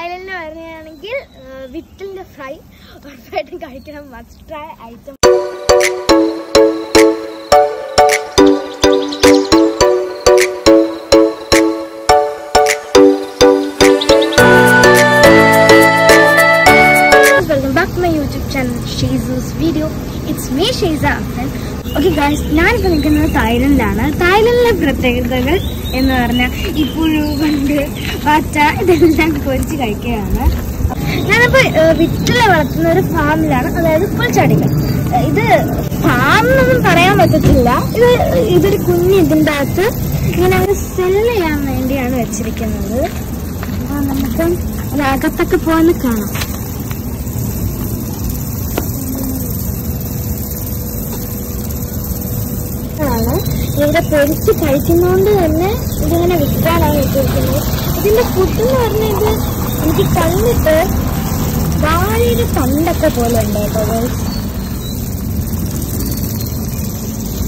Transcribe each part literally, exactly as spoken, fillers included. Island പറയുകയാണെങ്കിൽ വിറ്റിന്റെ fry ഉറപ്പായിട്ടും കഴിക്കണം. Must try item. Welcome back to my YouTube channel ഷീസൂസ് video. It's me Sheeza. Okay guys, ഞാനിപ്പോൾ നിൽക്കുന്നത് തായ്ലൻഡിലാണ്. തായ്ലൻഡിലെ പ്രത്യേകതകൾ എന്ന് പറഞ്ഞാൽ ഇപ്പോഴും പണ്ട് പച്ച ഇതെല്ലാം പൊരിച്ച് കഴിക്കുകയാണ്. ഞാനിപ്പോൾ വിറ്റിലെ വളർത്തുന്ന ഒരു ഫാമിലാണ്, അതായത് പുൽച്ചടികൾ. ഇത് ഫാമെന്നൊന്നും പറയാൻ പറ്റത്തില്ല. ഇത് ഇതൊരു കുഞ്ഞ് ഇതിൻ്റെ അകത്ത് ഇങ്ങനെ അവർ സെല്ല് ചെയ്യാൻ വേണ്ടിയാണ് വെച്ചിരിക്കുന്നത്. അപ്പോൾ നമുക്ക് അതിനകത്തൊക്കെ പോകാൻ കാണാം. ഇവിടെ പൊരിച്ച് കഴിക്കുന്നതുകൊണ്ട് തന്നെ ഇതിങ്ങനെ വിൽക്കാനാണ് വെച്ചിരിക്കുന്നത്. ഇതിൻ്റെ ഫുഡെന്ന് പറഞ്ഞത് എനിക്ക് കണ്ടിട്ട് വാഴയുടെ തണ്ടൊക്കെ പോലെ ഉണ്ട് കേട്ടോ.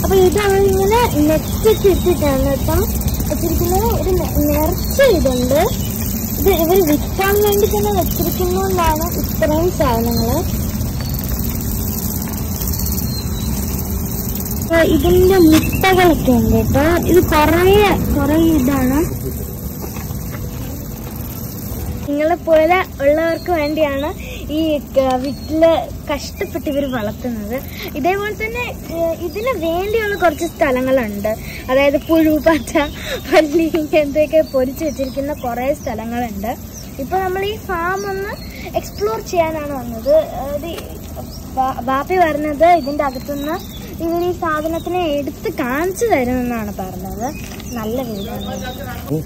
അപ്പൊ ഇതാണിങ്ങനെ നെറ്റിട്ട് ഇട്ടിട്ടാണ് കേട്ടോ വെച്ചിരിക്കുന്നത്. ഒരു നിറച്ച ഇതുണ്ട്. ഇത് ഇവർ വിൽക്കാൻ വേണ്ടി തന്നെ വെച്ചിരിക്കുന്നതുകൊണ്ടാണ് ഇത്രയും സാധനങ്ങൾ. ഇതിന്റെ മുട്ടകളൊക്കെ ഉണ്ട് കേട്ടോ. ഇത് കൊറേ കൊറേ ഇതാണ്. നിങ്ങളെ പോലെ ഉള്ളവർക്ക് വേണ്ടിയാണ് ഈ വീട്ടില് കഷ്ടപ്പെട്ട് ഇവർ വളർത്തുന്നത്. ഇതേപോലെ തന്നെ ഇതിന് വേണ്ടിയുള്ള കുറച്ച് സ്ഥലങ്ങളുണ്ട്. അതായത് പുഴു, പച്ച, പല്ലി എന്തൊക്കെ പൊരിച്ചു വെച്ചിരിക്കുന്ന കുറേ സ്ഥലങ്ങളുണ്ട്. ഇപ്പൊ നമ്മൾ ഈ ഫാം ഒന്ന് എക്സ്പ്ലോർ ചെയ്യാനാണ് വന്നത്. അത് ബാപ്പി പറഞ്ഞത് ഇതിന്റെ അകത്തുനിന്ന് ഇവർ ഈ സാധനത്തിനെ എടുത്ത് കാണിച്ചു തരുമെന്നാണ് പറഞ്ഞത്. നല്ല വീടാണ്. ഈ അങ്കിളാണ്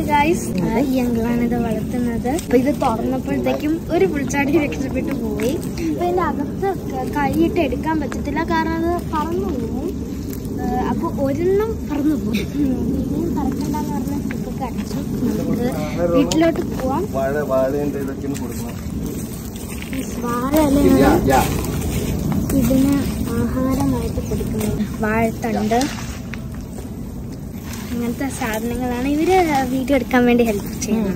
ഇത് വളർത്തുന്നത്. അപ്പൊ ഇത് തുറന്നപ്പോഴത്തേക്കും ഒരു പുൽച്ചാടി രക്ഷപ്പെട്ടു പോയി. അപ്പൊ ഇതിന്റെ അകത്ത് കൈയിട്ട് എടുക്കാൻ പറ്റത്തില്ല, കാരണം അത് പറന്നു പോകും. അപ്പൊ ഒരെണ്ണം പറന്നു പോകും. ഇനിയും പറക്കണ്ടെന്ന് പറഞ്ഞ ഇപ്പൊക്കെ അടിച്ചു. നമുക്ക് വീട്ടിലോട്ട് പോവാം. ഇതിന് ആഹാരമായിട്ട് കൊടുക്കുന്നത് വാഴത്തണ്ട്, അങ്ങനത്തെ സാധനങ്ങളാണ് ഇവര് വീഡിയോ എടുക്കാൻ വേണ്ടി ഹെൽപ്പ് ചെയ്യുന്നത്.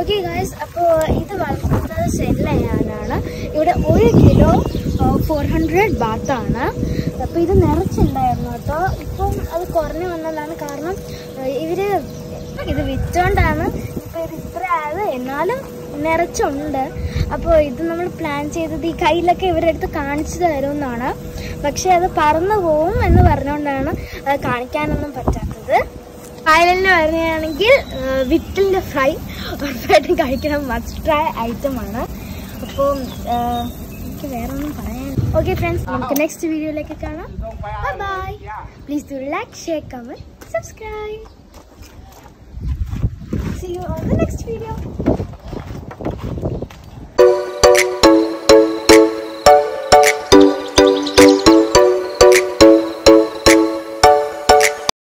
ഓക്കെ ഗൈസ്, അപ്പോ ഇത് വളർത്തുന്നത് സെല്ലാനാണ്. ഇവിടെ ഒരു കിലോ ഫോർ ഹൺഡ്രഡ് ബാത്താണ്. അപ്പൊ ഇത് നിറച്ചുണ്ടായിരുന്നു കേട്ടോ. ഇപ്പം അത് കുറഞ്ഞു വന്നതാണ്, കാരണം ഇവര് ഇത് വിറ്റോണ്ടാണ് ഇപ്പൊ ഇത് ഇത്ര ആയത്. എന്നാലും നിറച്ചുണ്ട്. അപ്പോൾ ഇത് നമ്മൾ പ്ലാൻ ചെയ്തത് ഈ കയ്യിലൊക്കെ ഇവരെടുത്ത് കാണിച്ചു തരുമെന്നാണ്. പക്ഷെ അത് പറന്നു പോവും എന്ന് പറഞ്ഞുകൊണ്ടാണ് അത് കാണിക്കാനൊന്നും പറ്റാത്തത്. തായ്ലൻഡിൽ പറയുകയാണെങ്കിൽ വിറ്റിന്റെ ഫ്രൈ ഉറപ്പായിട്ടും കഴിക്കണം. മസ്റ്റ് ട്രൈ ഐറ്റമാണ്. അപ്പോൾ എനിക്ക് വേറെ ഒന്നും പറയാൻ. ഓക്കെ ഫ്രണ്ട്സ്, നമുക്ക് നെക്സ്റ്റ് വീഡിയോയിലേക്ക് കാണാം. Bye. Please do like, share, comment, subscribe. See you on the next video.